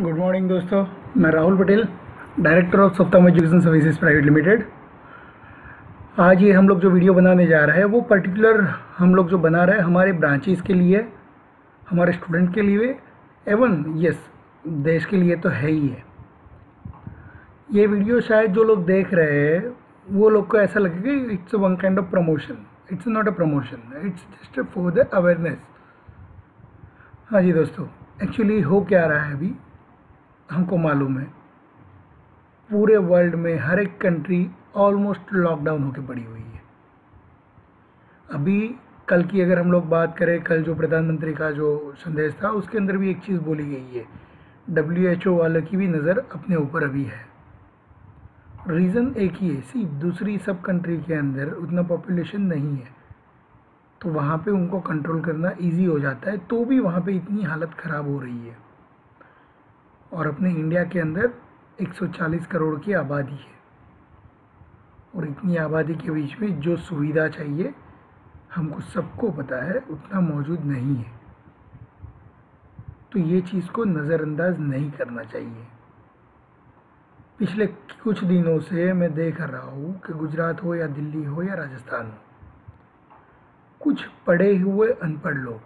Good morning दोस्तों, मैं Rahul Patel, director of Softamo services private limited. आज ये हम लोग जो वीडियो बनाने जा रहे हैं वो पर्टिकुलर हम लोग जो बना रहे हैं हमारे ब्रांचेस के लिए, हमारे स्टूडेंट के लिए एवं यस देश के लिए तो है ही है। ये वीडियो शायद जो लोग देख रहे हैं वो लोग को ऐसा लगेगा कि it's one kind of promotion. It's not a promotion, it's just for the awareness. हाँ जी दोस्तों, एक्चुअली हो क्या रहा है अभी हमको मालूम है, पूरे वर्ल्ड में हर एक कंट्री ऑलमोस्ट लॉकडाउन होकर पड़ी हुई है। अभी कल की अगर हम लोग बात करें, कल जो प्रधानमंत्री का जो संदेश था उसके अंदर भी एक चीज़ बोली गई है, WHO वालों की भी नज़र अपने ऊपर अभी है। रीज़न एक ही है, सिर्फ दूसरी सब कंट्री के अंदर उतना पॉपुलेशन नहीं है तो वहाँ पे उनको कंट्रोल करना इजी हो जाता है, तो भी वहाँ पे इतनी हालत ख़राब हो रही है। और अपने इंडिया के अंदर 140 करोड़ की आबादी है और इतनी आबादी के बीच में जो सुविधा चाहिए हमको सबको पता है उतना मौजूद नहीं है, तो ये चीज़ को नज़रअंदाज नहीं करना चाहिए। पिछले कुछ दिनों से मैं देख रहा हूँ कि गुजरात हो या दिल्ली हो या राजस्थान हो, कुछ पढ़े हुए अनपढ़ लोग,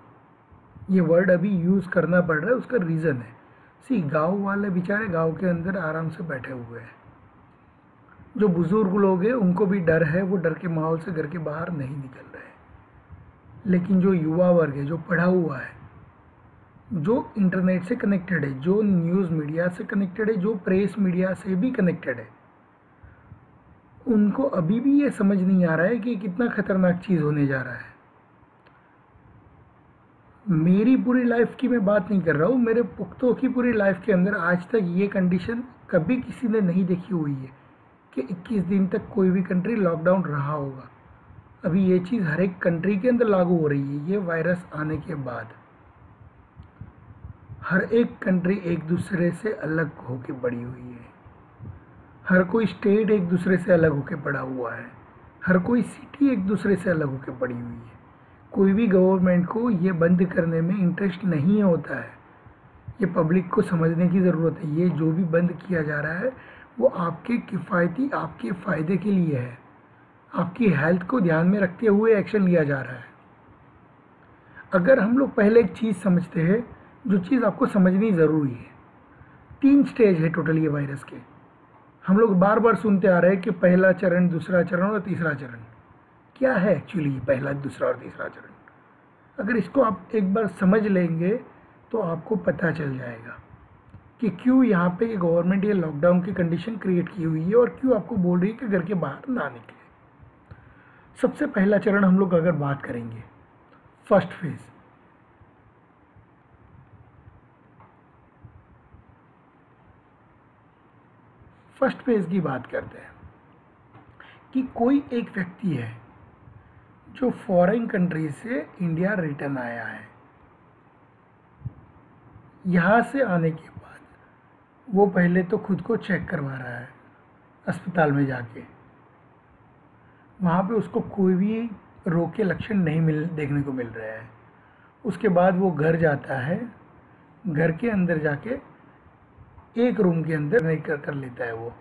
ये वर्ड अभी यूज़ करना पड़ रहा है, उसका रीज़न है सी गांव वाले बेचारे गांव के अंदर आराम से बैठे हुए हैं। जो बुज़ुर्ग लोग हैं उनको भी डर है, वो डर के माहौल से घर के बाहर नहीं निकल रहे। लेकिन जो युवा वर्ग है, जो पढ़ा हुआ है, जो इंटरनेट से कनेक्टेड है, जो न्यूज़ मीडिया से कनेक्टेड है, जो प्रेस मीडिया से भी कनेक्टेड है, उनको अभी भी ये समझ नहीं आ रहा है कि कितना ख़तरनाक चीज़ होने जा रहा है। मेरी पूरी लाइफ की मैं बात नहीं कर रहा हूँ, मेरे पुख्तों की पूरी लाइफ के अंदर आज तक ये कंडीशन कभी किसी ने नहीं देखी हुई है कि 21 दिन तक कोई भी कंट्री लॉकडाउन रहा होगा। अभी ये चीज़ हर एक कंट्री के अंदर लागू हो रही है। ये वायरस आने के बाद हर एक कंट्री एक दूसरे से अलग होके पड़ी हुई है, हर कोई स्टेट एक दूसरे से अलग होके पड़ा हुआ है, हर कोई सिटी एक दूसरे से अलग होके पड़ी हुई है। कोई भी गवर्नमेंट को ये बंद करने में इंटरेस्ट नहीं होता है, ये पब्लिक को समझने की ज़रूरत है। ये जो भी बंद किया जा रहा है वो आपके किफ़ायती, आपके फ़ायदे के लिए है, आपकी हेल्थ को ध्यान में रखते हुए एक्शन लिया जा रहा है। अगर हम लोग पहले एक चीज़ समझते हैं, जो चीज़ आपको समझनी ज़रूरी है, 3 स्टेज है टोटल ये वायरस के। हम लोग बार बार सुनते आ रहे हैं कि पहला चरण, दूसरा चरण और तीसरा चरण। क्या है एक्चुअली पहला, दूसरा और तीसरा चरण? अगर इसको आप एक बार समझ लेंगे तो आपको पता चल जाएगा कि क्यों यहाँ पे गवर्नमेंट ये लॉकडाउन की कंडीशन क्रिएट की हुई है और क्यों आपको बोल रही है कि घर के बाहर ना निकले। सबसे पहला चरण हम लोग अगर बात करेंगे, फर्स्ट फेज, फर्स्ट फेज की बात करते हैं कि कोई एक व्यक्ति है जो फॉरेन कंट्री से इंडिया रिटर्न आया है। यहाँ से आने के बाद वो पहले तो खुद को चेक करवा रहा है अस्पताल में जाके, वहाँ पे उसको कोई भी रोग के लक्षण नहीं देखने को मिल रहे हैं। उसके बाद वो घर जाता है, घर के अंदर जाके एक रूम के अंदर नहीं कर लेता है। वो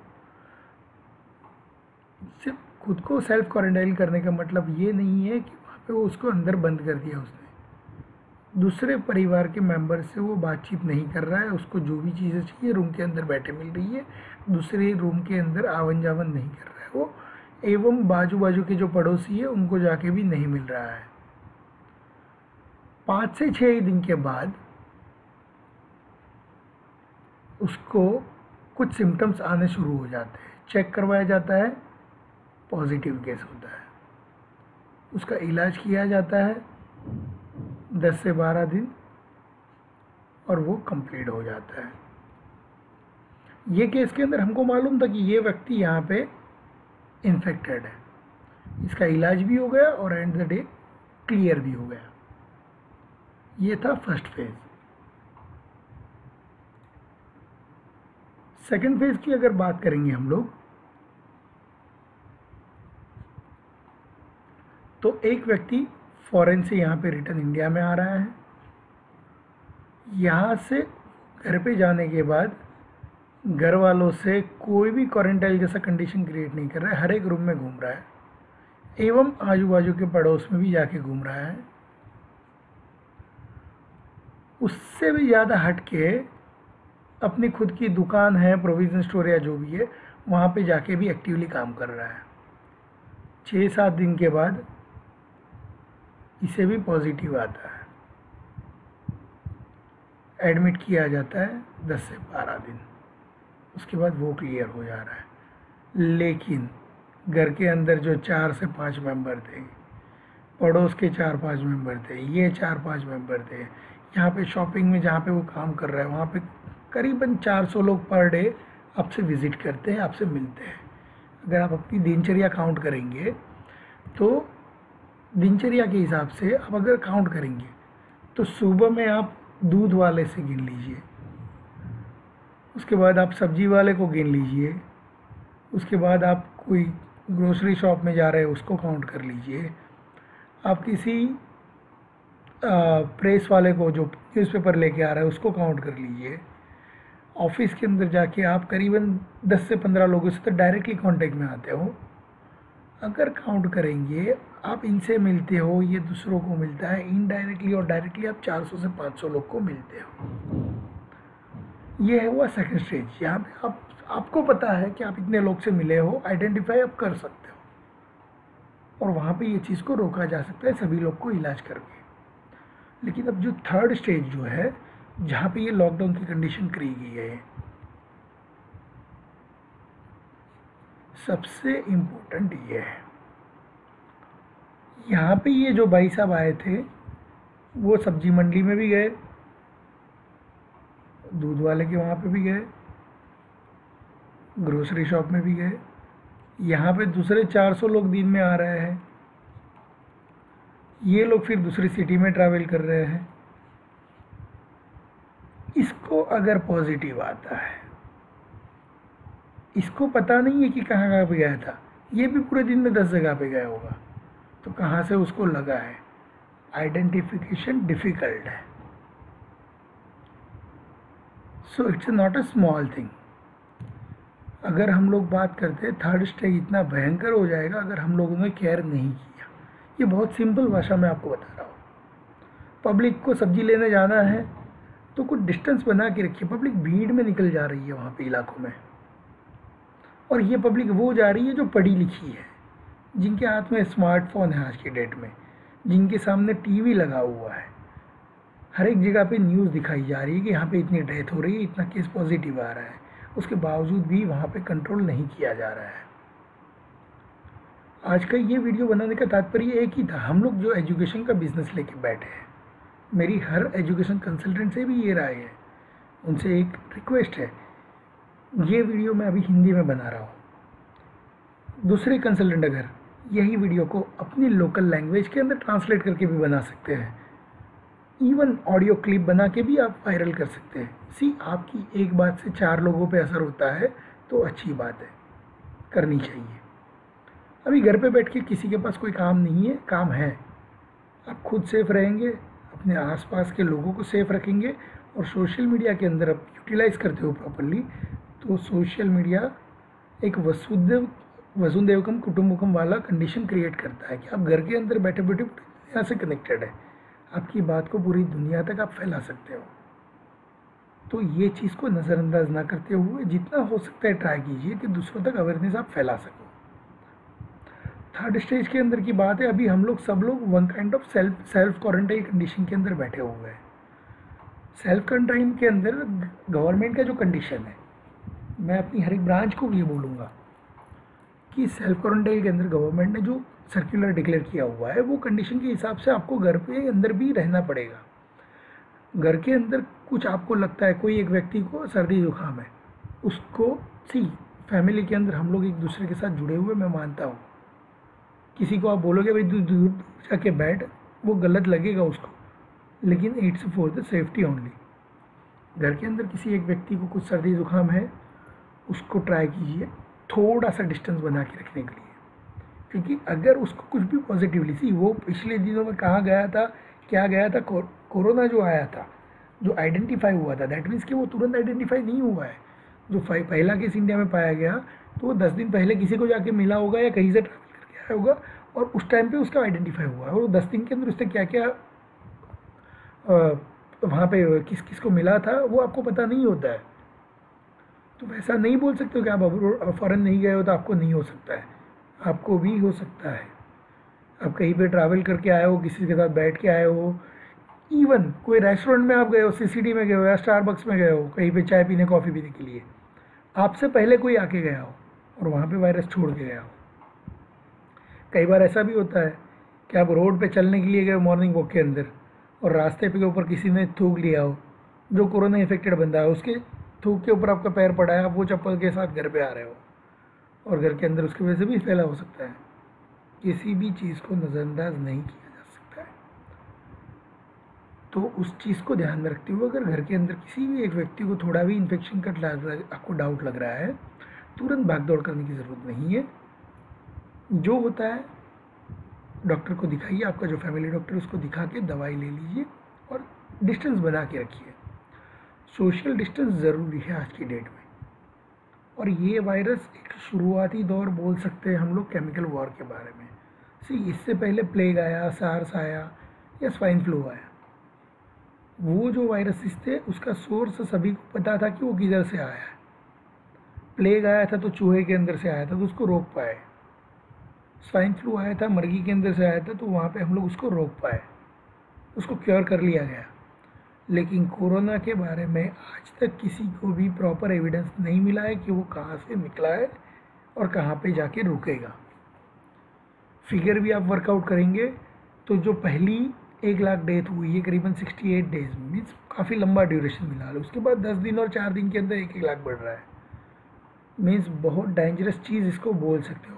सिर्फ खुद को सेल्फ क्वारंटाइन करने का मतलब ये नहीं है कि वहाँ पे वो उसको अंदर बंद कर दिया उसने, दूसरे परिवार के मेंबर से वो बातचीत नहीं कर रहा है, उसको जो भी चीज़ें चाहिए रूम के अंदर बैठे मिल रही है, दूसरे रूम के अंदर आवन जावन नहीं कर रहा है वो, एवं बाजू बाजू के जो पड़ोसी है उनको जाके भी नहीं मिल रहा है। 5 से 6 दिन के बाद उसको कुछ सिम्टम्स आने शुरू हो जाते हैं, चेक करवाया जाता है, पॉजिटिव केस होता है, उसका इलाज किया जाता है 10 से 12 दिन और वो कंप्लीट हो जाता है। ये केस के अंदर हमको मालूम था कि ये व्यक्ति यहाँ पे इन्फेक्टेड है, इसका इलाज भी हो गया और एंड द डे क्लियर भी हो गया। ये था फर्स्ट फेज। सेकंड फेज की अगर बात करेंगे हम लोग तो एक व्यक्ति फॉरेन से यहाँ पे रिटर्न इंडिया में आ रहा है, यहाँ से घर पे जाने के बाद घर वालों से कोई भी क्वारंटाइन जैसा कंडीशन क्रिएट नहीं कर रहा है, हर एक रूम में घूम रहा है एवं आजू बाजू के पड़ोस में भी जाके घूम रहा है। उससे भी ज़्यादा हट के अपनी खुद की दुकान है, प्रोविज़न स्टोर या जो भी है, वहाँ पे जाके भी एक्टिवली काम कर रहा है। 6-7 दिन के बाद इसे भी पॉजिटिव आता है, एडमिट किया जाता है 10 से 12 दिन, उसके बाद वो क्लियर हो जा रहा है। लेकिन घर के अंदर जो 4 से 5 मेंबर थे, पड़ोस के 4-5 मेंबर थे, ये 4-5 मेंबर थे, यहाँ पे शॉपिंग में जहाँ पे वो काम कर रहा है वहाँ पे करीबन 400 लोग पर डे आपसे विज़िट करते हैं, आपसे मिलते हैं। अगर आप अपनी दिनचर्या काउंट करेंगे तो दिनचर्या के हिसाब से आप अगर काउंट करेंगे तो सुबह में आप दूध वाले से गिन लीजिए, उसके बाद आप सब्जी वाले को गिन लीजिए, उसके बाद आप कोई ग्रोसरी शॉप में जा रहे हो उसको काउंट कर लीजिए, आप किसी प्रेस वाले को जो न्यूज़पेपर लेके आ रहा है उसको काउंट कर लीजिए। ऑफिस के अंदर जाके आप करीबन 10 से 15 लोगों से तो डायरेक्टली कांटेक्ट में आते हो, अगर काउंट करेंगे आप इनसे मिलते हो, ये दूसरों को मिलता है, इनडायरेक्टली और डायरेक्टली आप 400 से 500 लोग को मिलते हो। ये है हुआ सेकंड स्टेज। यहाँ पे आपको पता है कि आप इतने लोग से मिले हो, आइडेंटिफाई आप कर सकते हो और वहाँ पे ये चीज़ को रोका जा सकता है सभी लोग को इलाज करके। लेकिन अब जो थर्ड स्टेज जो है, जहाँ पे ये लॉकडाउन की कंडीशन करी गई है, सबसे इम्पोर्टेंट ये है। यहाँ पे ये जो भाई साहब आए थे वो सब्जी मंडी में भी गए, दूध वाले के वहाँ पे भी गए, ग्रोसरी शॉप में भी गए, यहाँ पे दूसरे 400 लोग दिन में आ रहे हैं, ये लोग फिर दूसरी सिटी में ट्रैवल कर रहे हैं। इसको अगर पॉजिटिव आता है, इसको पता नहीं है कि कहाँ कहाँ पे गया था, ये भी पूरे दिन में 10 जगह पे गया होगा, तो कहाँ से उसको लगा है, आइडेंटिफिकेशन डिफ़िकल्ट है। So it's not a small thing. अगर हम लोग बात करते हैं थर्ड स्टेज इतना भयंकर हो जाएगा अगर हम लोगों ने केयर नहीं किया। ये बहुत सिंपल भाषा में आपको बता रहा हूँ। पब्लिक को सब्जी लेने जाना है तो कुछ डिस्टेंस बना के रखिए, पब्लिक भीड़ में निकल जा रही है वहाँ पे इलाकों में, और ये पब्लिक वो जा रही है जो पढ़ी लिखी है, जिनके हाथ में स्मार्टफोन है आज के डेट में, जिनके सामने टीवी लगा हुआ है, हर एक जगह पे न्यूज़ दिखाई जा रही है कि यहाँ पे इतनी डेथ हो रही है, इतना केस पॉजिटिव आ रहा है, उसके बावजूद भी वहाँ पे कंट्रोल नहीं किया जा रहा है। आज का ये वीडियो बनाने का तात्पर्य एक ही था, हम लोग जो एजुकेशन का बिजनेस लेके बैठे हैं, मेरी हर एजुकेशन कंसल्टेंट से भी ये राय है, उनसे एक रिक्वेस्ट है, ये वीडियो मैं अभी हिंदी में बना रहा हूँ, दूसरे कंसल्टेंट अगर यही वीडियो को अपनी लोकल लैंग्वेज के अंदर ट्रांसलेट करके भी बना सकते हैं, इवन ऑडियो क्लिप बना के भी आप वायरल कर सकते हैं। सी, आपकी एक बात से 4 लोगों पे असर होता है तो अच्छी बात है, करनी चाहिए। अभी घर पे बैठ के किसी के पास कोई काम नहीं है, काम है, आप खुद सेफ रहेंगे, अपने आसपास के लोगों को सेफ रखेंगे और सोशल मीडिया के अंदर आप यूटिलाइज़ करते हो प्रॉपरली, तो सोशल मीडिया एक वसुंधैवकम कुटुंबकम वाला कंडीशन क्रिएट करता है कि आप घर के अंदर बैठे बैठे पूरी दुनिया से कनेक्टेड है, आपकी बात को पूरी दुनिया तक आप फैला सकते हो। तो ये चीज़ को नज़रअंदाज ना करते हुए जितना हो सकता है ट्राई कीजिए कि दूसरों तक अवेयरनेस आप फैला सको। थर्ड स्टेज के अंदर की बात है, अभी हम लोग सब लोग one kind of self quarantine condition के अंदर बैठे हुए हैं। सेल्फ क्वारंटाइन के अंदर गवर्नमेंट का जो कंडीशन है, मैं अपनी हर एक ब्रांच को ये बोलूँगा कि सेल्फ क्वारंटाइन के अंदर गवर्नमेंट ने जो सर्कुलर डिक्लेयर किया हुआ है वो कंडीशन के हिसाब से आपको घर पे अंदर भी रहना पड़ेगा। घर के अंदर कुछ आपको लगता है कोई एक व्यक्ति को सर्दी जुकाम है, उसको सी फैमिली के अंदर हम लोग एक दूसरे के साथ जुड़े हुए, मैं मानता हूँ किसी को आप बोलोगे भाई दूर जाके बैठ, वो गलत लगेगा उसको, लेकिन it's for the safety only. घर के अंदर किसी एक व्यक्ति को कुछ सर्दी जुकाम है, उसको ट्राई कीजिए थोड़ा सा डिस्टेंस बना के रखने के लिए, क्योंकि अगर उसको कुछ भी पॉजिटिवली, सी वो पिछले दिनों में कहाँ गया था, क्या गया था, कोरोना जो आया था जो आइडेंटिफाई हुआ था, दैट मीन्स कि वो तुरंत आइडेंटिफाई नहीं हुआ है। जो पहला केस इंडिया में पाया गया तो वो 10 दिन पहले किसी को जाके मिला होगा या कहीं से ट्रैवल करके आया होगा और उस टाइम पे उसका आइडेंटिफाई हुआ है और 10 दिन के अंदर उससे क्या क्या वहाँ पे किस किस को मिला था वो आपको पता नहीं होता है। तो वैसा नहीं बोल सकते हो कि आप फॉरेन नहीं गए हो तो आपको नहीं हो सकता है, आपको भी हो सकता है। आप कहीं पर ट्रैवल करके आए हो, किसी के साथ बैठ के आए हो, इवन कोई रेस्टोरेंट में आप गए हो, सीसीडी में गए हो या स्टारबक्स में गए हो कहीं पर चाय पीने कॉफ़ी पीने के लिए, आपसे पहले कोई आके गया हो और वहाँ पे वायरस छोड़ के गया हो। कई बार ऐसा भी होता है कि आप रोड पे चलने के लिए गए मॉर्निंग वॉक के अंदर और रास्ते पे के ऊपर किसी ने थूक लिया हो, जो कोरोना इन्फेक्टेड बंदा है उसके थूक के ऊपर आपका पैर पड़ा है, आप वो चप्पल के साथ घर पे आ रहे हो और घर के अंदर उसकी वजह से भी फैला हो सकता है। किसी भी चीज़ को नज़रअंदाज नहीं किया जा सकता है। तो उस चीज़ को ध्यान में रखते हुए अगर घर के अंदर किसी भी एक व्यक्ति को थोड़ा भी इन्फेक्शन का आपको डाउट लग रहा है, तुरंत भाग दौड़ करने की ज़रूरत नहीं है। जो होता है डॉक्टर को दिखाइए, आपका जो फैमिली डॉक्टर उसको दिखा के दवाई ले लीजिए और डिस्टेंस बना के रखिए। सोशल डिस्टेंस ज़रूरी है आज की डेट में। और ये वायरस एक शुरुआती दौर बोल सकते हैं हम लोग केमिकल वॉर के बारे में। इससे पहले प्लेग आया, सार्स आया या स्वाइन फ्लू आया। वो जो वायरसेस थे उसका सोर्स सभी को पता था कि वो किधर से आया है। प्लेग आया था तो चूहे के अंदर से आया था तो उसको रोक पाए। स्वाइन फ्लू आया था, मरगी के अंदर से आया था तो वहाँ पे हम लोग उसको रोक पाए, उसको क्योर कर लिया गया। लेकिन कोरोना के बारे में आज तक किसी को भी प्रॉपर एविडेंस नहीं मिला है कि वो कहाँ से निकला है और कहाँ पे जाके रुकेगा। फिगर भी आप वर्कआउट करेंगे तो जो पहली 1 लाख डेथ हुई है करीबन 68 डेज मीन्स काफ़ी लंबा ड्यूरेशन मिला है, उसके बाद 10 दिन और 4 दिन के अंदर 1-1 लाख बढ़ रहा है। मीन्स बहुत डेंजरस चीज़ इसको बोल सकते हो।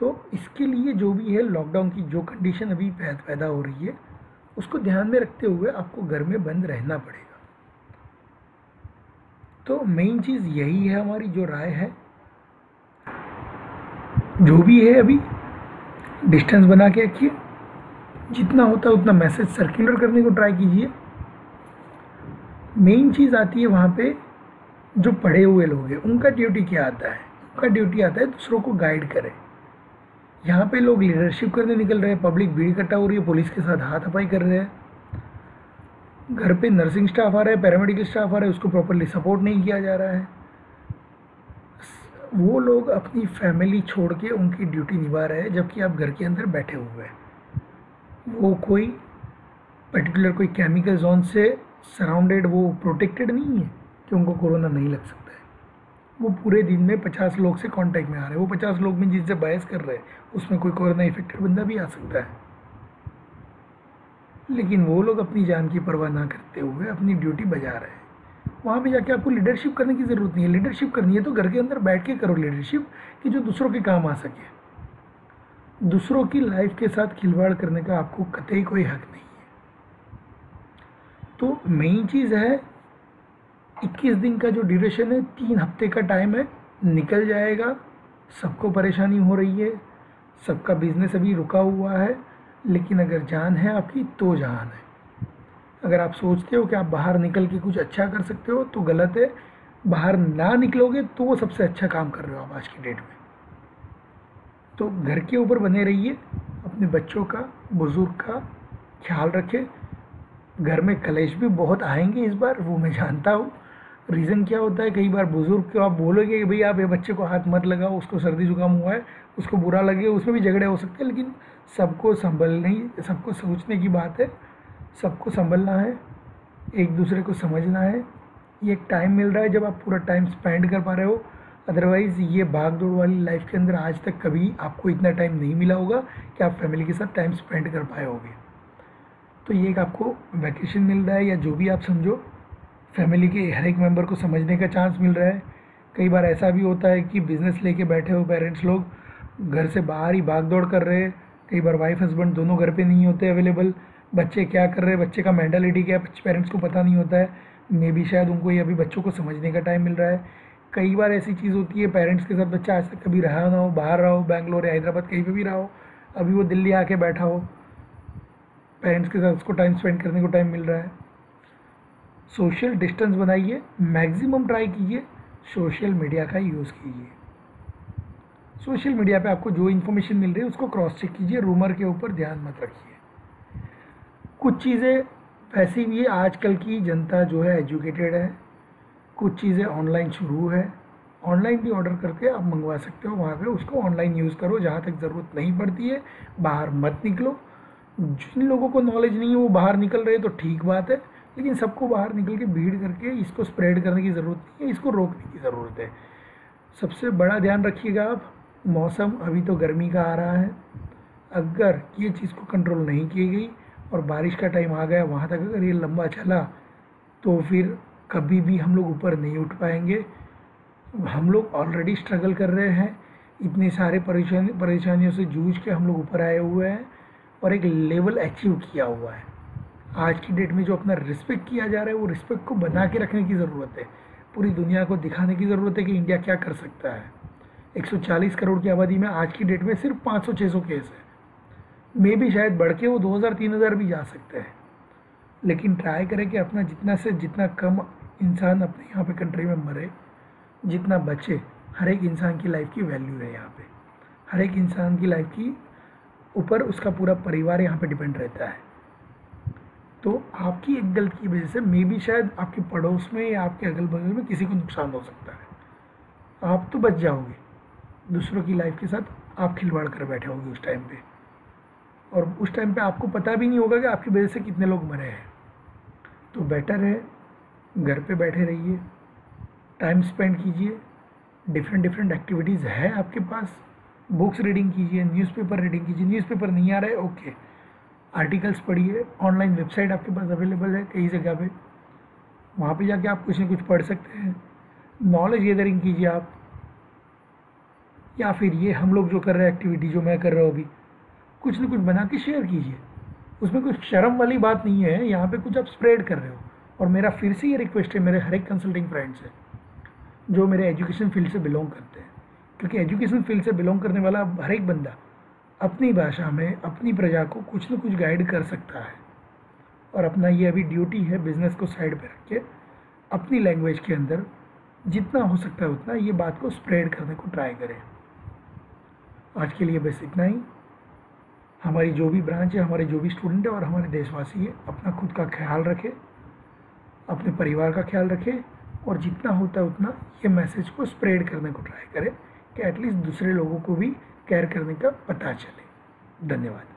तो इसके लिए जो भी है लॉकडाउन की जो कंडीशन अभी पैदा हो रही है उसको ध्यान में रखते हुए आपको घर में बंद रहना पड़ेगा। तो मेन चीज़ यही है हमारी जो राय है। जो भी है अभी डिस्टेंस बना के रखिए, जितना होता है उतना मैसेज सर्कुलर करने को ट्राई कीजिए। मेन चीज़ आती है वहाँ पे जो पढ़े हुए लोग हैं उनका ड्यूटी क्या आता है। उनका ड्यूटी आता है दूसरों को गाइड करें। यहाँ पे लोग लीडरशिप करने निकल रहे हैं, पब्लिक भीड़ इकट्ठा हो रही है, पुलिस के साथ हाथापाई कर रहे हैं। घर पे नर्सिंग स्टाफ आ रहा है, पैरामेडिकल स्टाफ आ रहा है, उसको प्रॉपरली सपोर्ट नहीं किया जा रहा है। वो लोग अपनी फैमिली छोड़ के उनकी ड्यूटी निभा रहे हैं जबकि आप घर के अंदर बैठे हुए हैं। वो कोई पर्टिकुलर कोई केमिकल जोन से सराउंडेड वो प्रोटेक्टेड नहीं है कि उनको कोरोना नहीं लग सकता। वो पूरे दिन में 50 लोग से कांटेक्ट में आ रहे हैं, वो 50 लोग में जिससे बहस कर रहे हैं उसमें कोई कोरोना इफेक्टेड बंदा भी आ सकता है। लेकिन वो लोग अपनी जान की परवाह ना करते हुए अपनी ड्यूटी बजा रहे हैं। वहाँ पे जाके आपको लीडरशिप करने की ज़रूरत नहीं है। लीडरशिप करनी है तो घर के अंदर बैठ के करो लीडरशिप कि जो दूसरों के काम आ सके। दूसरों की लाइफ के साथ खिलवाड़ करने का आपको कतई कोई हक नहीं है। तो मेन चीज़ है 21 दिन का जो ड्यूरेशन है, 3 हफ्ते का टाइम है, निकल जाएगा। सबको परेशानी हो रही है, सबका बिजनेस अभी रुका हुआ है, लेकिन अगर जान है आपकी तो जान है। अगर आप सोचते हो कि आप बाहर निकल के कुछ अच्छा कर सकते हो तो गलत है। बाहर ना निकलोगे तो वो सबसे अच्छा काम कर रहे हो आप आज की डेट में। तो घर के ऊपर बने रहिए, अपने बच्चों का बुज़ुर्ग का ख्याल रखें। घर में कलेश भी बहुत आएंगे इस बार, वो मैं जानता हूँ। रीज़न क्या होता है, कई बार बुज़ुर्ग को आप बोलोगे कि भाई आप ये बच्चे को हाथ मत लगाओ, उसको सर्दी जुकाम हुआ है, उसको बुरा लगे, उसमें भी झगड़े हो सकते हैं। लेकिन सबको संभलने, सबको सोचने की बात है, सबको संभलना है, एक दूसरे को समझना है। ये एक टाइम मिल रहा है जब आप पूरा टाइम स्पेंड कर पा रहे हो। अदरवाइज़ ये भाग दौड़ वाली लाइफ के अंदर आज तक कभी आपको इतना टाइम नहीं मिला होगा कि आप फैमिली के साथ टाइम स्पेंड कर पाए होगे। तो ये एक आपको वैकेशन मिल रहा है या जो भी आप समझो, फैमिली के हर एक मेंबर को समझने का चांस मिल रहा है। कई बार ऐसा भी होता है कि बिज़नेस लेके बैठे हो पेरेंट्स लोग, घर से बाहर ही भाग दौड़ कर रहे हैं। कई बार वाइफ हस्बैंड दोनों घर पे नहीं होते अवेलेबल। बच्चे क्या कर रहे हैं, बच्चे का मेंटालिटी क्या है, पेरेंट्स को पता नहीं होता है। मे बी शायद उनको ये अभी बच्चों को समझने का टाइम मिल रहा है। कई बार ऐसी चीज़ होती है पेरेंट्स के साथ बच्चा आज तक कभी रहा ना हो, बाहर रहा हो, बैंगलोर या हैदराबाद कहीं पर भी रहा हो, अभी वो दिल्ली आके बैठा हो, पेरेंट्स के साथ उसको टाइम स्पेंड करने को टाइम मिल रहा है। सोशल डिस्टेंस बनाइए, मैक्सिमम ट्राई कीजिए, सोशल मीडिया का यूज़ कीजिए। सोशल मीडिया पे आपको जो इन्फॉर्मेशन मिल रही है उसको क्रॉस चेक कीजिए, रूमर के ऊपर ध्यान मत रखिए। कुछ चीज़ें वैसी भी आजकल की जनता जो है एजुकेटेड है, कुछ चीज़ें ऑनलाइन शुरू है, ऑनलाइन भी ऑर्डर करके आप मंगवा सकते हो, वहाँ पे उसको ऑनलाइन यूज़ करो। जहाँ तक ज़रूरत नहीं पड़ती है बाहर मत निकलो। जिन लोगों को नॉलेज नहीं है वो बाहर निकल रहे तो ठीक बात है, लेकिन सबको बाहर निकल के भीड़ करके इसको स्प्रेड करने की ज़रूरत नहीं है, इसको रोकने की ज़रूरत है। सबसे बड़ा ध्यान रखिएगा आप, मौसम अभी तो गर्मी का आ रहा है, अगर ये चीज़ को कंट्रोल नहीं की गई और बारिश का टाइम आ गया, वहाँ तक अगर ये लंबा चला तो फिर कभी भी हम लोग ऊपर नहीं उठ पाएंगे। हम लोग ऑलरेडी स्ट्रगल कर रहे हैं, इतने सारे परेशानियों से जूझ के हम लोग ऊपर आए हुए हैं और एक लेवल अचीव किया हुआ है। आज की डेट में जो अपना रिस्पेक्ट किया जा रहा है वो रिस्पेक्ट को बना के रखने की ज़रूरत है। पूरी दुनिया को दिखाने की ज़रूरत है कि इंडिया क्या कर सकता है। 140 करोड़ की आबादी में आज की डेट में सिर्फ 500-600 केस है, मे भी शायद बढ़ के वो 2000-3000 भी जा सकते हैं, लेकिन ट्राई करें कि अपना जितना से जितना कम इंसान अपने यहाँ पे कंट्री में मरे, जितना बचे। हर एक इंसान की लाइफ की वैल्यू है यहाँ पे, हर एक इंसान की लाइफ की ऊपर उसका पूरा परिवार यहाँ पे डिपेंड रहता है। तो आपकी एक गलती की वजह से मे भी शायद आपके पड़ोस में या आपके अगल बगल में किसी को नुकसान हो सकता है। आप तो बच जाओगे, दूसरों की लाइफ के साथ आप खिलवाड़ कर बैठे होगे उस टाइम पर, और उस टाइम पर आपको पता भी नहीं होगा कि आपकी वजह से कितने लोग मरे हैं। तो बेटर है घर पे बैठे रहिए, टाइम स्पेंड कीजिए, डिफरेंट एक्टिविटीज़ है आपके पास, बुक्स रीडिंग कीजिए, न्यूज़पेपर रीडिंग कीजिए। न्यूज़पेपर नहीं आ रहा है ओके, आर्टिकल्स पढ़िए, ऑनलाइन वेबसाइट आपके पास अवेलेबल है कई जगह पे, वहाँ पे जाके आप कुछ ना कुछ पढ़ सकते हैं। नॉलेज गैदरिंग कीजिए आप, या फिर ये हम लोग जो कर रहे हैं एक्टिविटी, जो मैं कर रहा हूँ अभी, कुछ ना कुछ बना के शेयर कीजिए। उसमें कुछ शर्म वाली बात नहीं है, यहाँ पे कुछ आप स्प्रेड कर रहे हो। और मेरा फिर से ये रिक्वेस्ट है मेरे हर एक कंसल्टिंग फ्रेंड्स है जो मेरे एजुकेशन फील्ड से बिलोंग करते हैं, क्योंकि एजुकेशन फील्ड से बिलोंग करने वाला हर एक बंदा अपनी भाषा में अपनी प्रजा को कुछ ना कुछ गाइड कर सकता है। और अपना ये अभी ड्यूटी है बिज़नेस को साइड पर रख के अपनी लैंग्वेज के अंदर जितना हो सकता है उतना ये बात को स्प्रेड करने को ट्राई करें। आज के लिए बस इतना ही। हमारी जो भी ब्रांच है, हमारे जो भी स्टूडेंट है और हमारे देशवासी है, अपना खुद का ख्याल रखें, अपने परिवार का ख्याल रखें, और जितना होता है उतना ये मैसेज को स्प्रेड करने को ट्राई करें कि एटलीस्ट दूसरे लोगों को भी केयर करने का पता चले। धन्यवाद।